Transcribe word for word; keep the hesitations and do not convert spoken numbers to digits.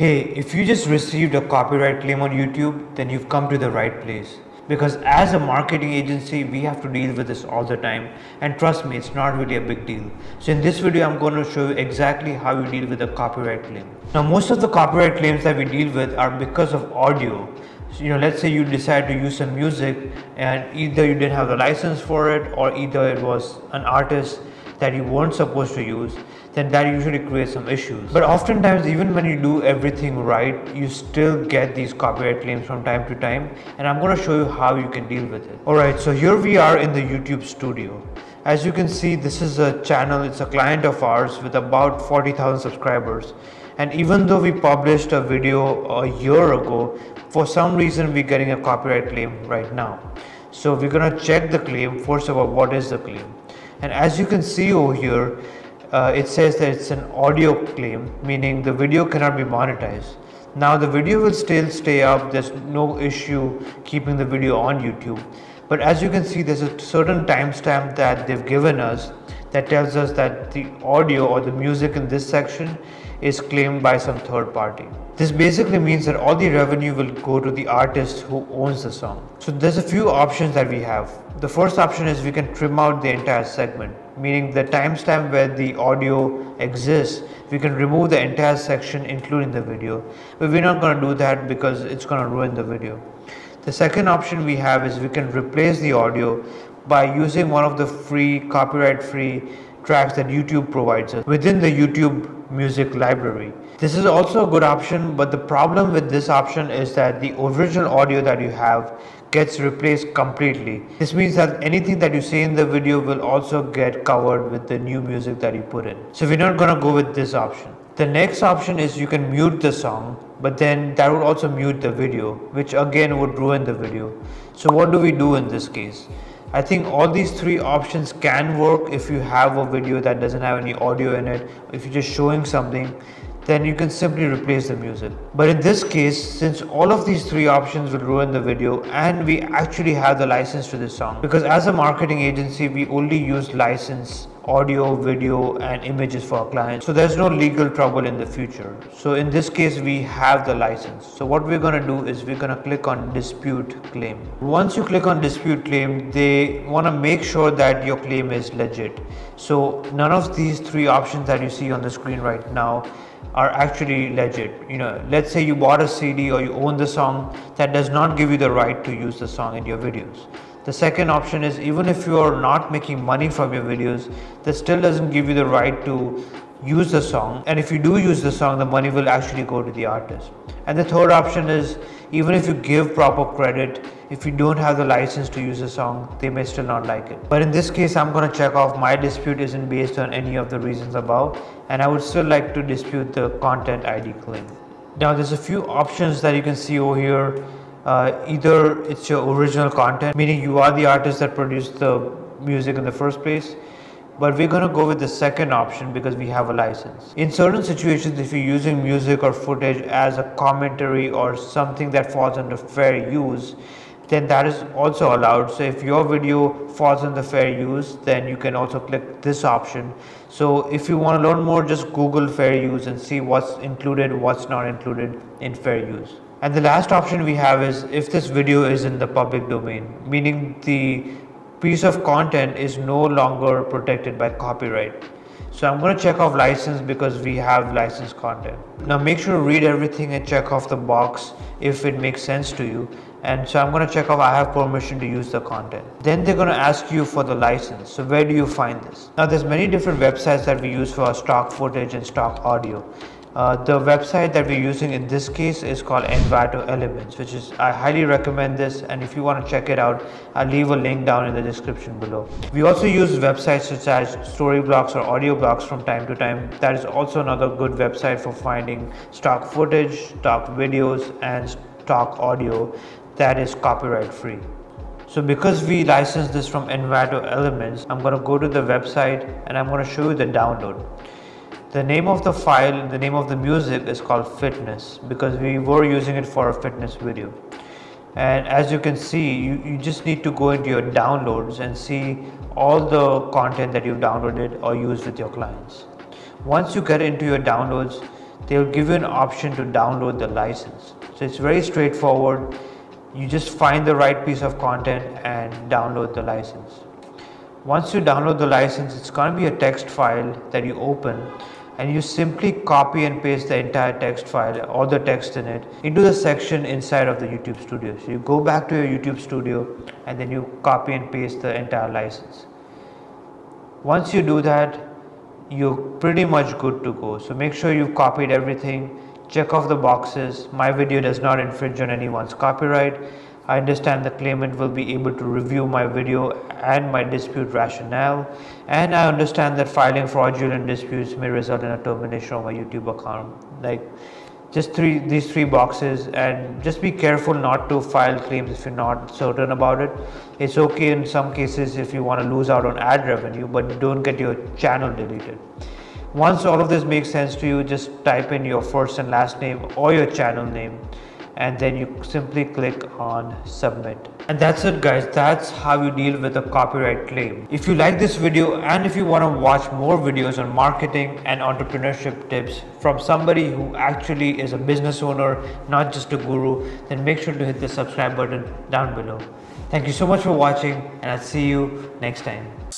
Hey, if you just received a copyright claim on YouTube, then you've come to the right place. Because as a marketing agency, we have to deal with this all the time, and trust me, it's not really a big deal. So in this video, I'm going to show you exactly how you deal with a copyright claim. Now, most of the copyright claims that we deal with are because of audio. So, you know, let's say you decide to use some music and either you didn't have the license for it, or either it was an artist that you weren't supposed to use, then that usually creates some issues. But oftentimes, even when you do everything right, you still get these copyright claims from time to time, and I'm going to show you how you can deal with it. Alright, so here we are in the YouTube studio. As you can see, this is a channel, it's a client of ours with about forty thousand subscribers. And even though we published a video a year ago, for some reason we're getting a copyright claim right now. So we're going to check the claim. First of all, what is the claim? And as you can see over here, uh, it says that it's an audio claim, meaning the video cannot be monetized. Now the video will still stay up, there's no issue keeping the video on YouTube. But as you can see, there's a certain timestamp that they've given us that tells us that the audio or the music in this section is claimed by some third party. This basically means that all the revenue will go to the artist who owns the song. So there's a few options that we have. The first option is we can trim out the entire segment, meaning the timestamp where the audio exists, we can remove the entire section including the video. But we're not going to do that because it's going to ruin the video. The second option we have is we can replace the audio by using one of the free copyright-free tracks that YouTube provides us within the YouTube music library. This is also a good option, but the problem with this option is that the original audio that you have gets replaced completely. This means that anything that you say in the video will also get covered with the new music that you put in. So we're not going to go with this option. The next option is you can mute the song, but then that would also mute the video, which again would ruin the video. So what do we do in this case? I think all these three options can work if you have a video that doesn't have any audio in it. If you're just showing something, then you can simply replace the music. But in this case, since all of these three options will ruin the video, and we actually have the license to this song, because as a marketing agency, we only use license audio, video, and images for our clients. So there's no legal trouble in the future. So in this case, we have the license. So what we're going to do is we're going to click on dispute claim. Once you click on dispute claim, they want to make sure that your claim is legit. So none of these three options that you see on the screen right now are actually legit. You know, let's say you bought a C D or you own the song, that does not give you the right to use the song in your videos. The second option is even if you are not making money from your videos, that still doesn't give you the right to use the song. And if you do use the song, the money will actually go to the artist. And the third option is even if you give proper credit, if you don't have the license to use the song, they may still not like it. But in this case, I'm going to check off my dispute isn't based on any of the reasons above, and I would still like to dispute the content I D claim. Now there's a few options that you can see over here. Uh, either it's your original content, meaning you are the artist that produced the music in the first place, but we're going to go with the second option because we have a license. In certain situations, if you're using music or footage as a commentary or something that falls under fair use, then that is also allowed. So if your video falls under fair use, then you can also click this option. So if you want to learn more, just Google fair use and see what's included, what's not included in fair use. And the last option we have is if this video is in the public domain, meaning the piece of content is no longer protected by copyright. So I'm going to check off license because we have licensed content. Now make sure to read everything and check off the box if it makes sense to you. And so I'm going to check off I have permission to use the content. Then they're going to ask you for the license. So where do you find this? Now there's many different websites that we use for our stock footage and stock audio. Uh, the website that we're using in this case is called Envato Elements, which is, I highly recommend this, and if you want to check it out, I'll leave a link down in the description below. We also use websites such as Storyblocks or AudioBlocks from time to time. That is also another good website for finding stock footage, stock videos, and stock audio that is copyright free. So because we licensed this from Envato Elements, I'm going to go to the website and I'm going to show you the download. The name of the file, the name of the music is called Fitness because we were using it for a fitness video. And as you can see, you, you just need to go into your downloads and see all the content that you've downloaded or used with your clients. Once you get into your downloads, they will give you an option to download the license. So it's very straightforward. You just find the right piece of content and download the license. Once you download the license, it's going to be a text file that you open, and you simply copy and paste the entire text file, all the text in it, into the section inside of the YouTube Studio. So you go back to your YouTube Studio and then you copy and paste the entire license. Once you do that, you're pretty much good to go. So make sure you've copied everything, check off the boxes. My video does not infringe on anyone's copyright. I understand the claimant will be able to review my video and my dispute rationale, and I understand that filing fraudulent disputes may result in a termination of my YouTube account. Like, just three these three boxes, and just be careful not to file claims if you're not certain about it. It's okay in some cases if you want to lose out on ad revenue, but don't get your channel deleted. Once all of this makes sense to you, just type in your first and last name or your channel name, and then you simply click on submit. And that's it, guys. That's how you deal with a copyright claim. If you like this video and if you want to watch more videos on marketing and entrepreneurship tips from somebody who actually is a business owner, not just a guru, then make sure to hit the subscribe button down below. Thank you so much for watching, and I'll see you next time.